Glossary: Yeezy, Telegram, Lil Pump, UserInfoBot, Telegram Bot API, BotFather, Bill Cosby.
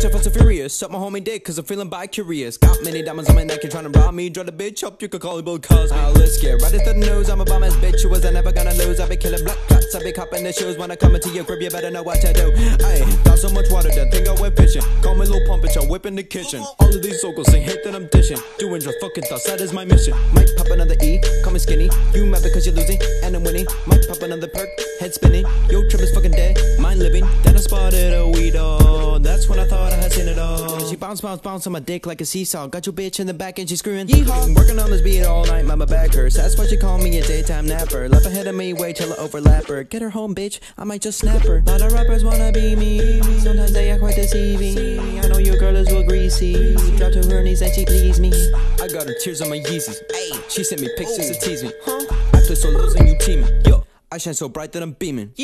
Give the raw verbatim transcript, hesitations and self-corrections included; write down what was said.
Jeff was so furious. Suck my homie dick, cause I'm feeling bi-curious. Got many diamonds on my neck, you're trying to rob me. Draw the bitch up, you could call it Bill Cosby. Oh, let's get right into the news. I'm a bomb ass bitch who was never gonna lose. I be killing black cops, I be copping the shoes. When I come into your crib, you better know what to do. Ayy, got so much water that think I went fishing. Call me Lil Pump, bitch, I whip in the kitchen. All of these locals ain't hate that I'm dishing. Doing your fucking thoughts, that is my mission. Might pop another E, call me skinny. You mad because you're losing, and I'm winning. Might pop another perk, head spinning. Yo, trip is fucking dead, mine living. Then I spotted a weed all. That's when I thought I had seen it all. She bounce, bounce, bounce on my dick like a seesaw. Got your bitch in the back and she screaming, yeehaw. Working on this beat all night, mama back hurts. That's why she called me a daytime napper. Left ahead of me, wait till I overlap her. Get her home, bitch, I might just snap her. Lot of rappers wanna be me. Sometimes they act quite deceiving. I know your girl is real greasy. Drop to her knees and she please me. I got her tears on my Yeezys. She sent me pictures to tease me. After so losing you teaming, yo, I shine so bright that I'm beaming.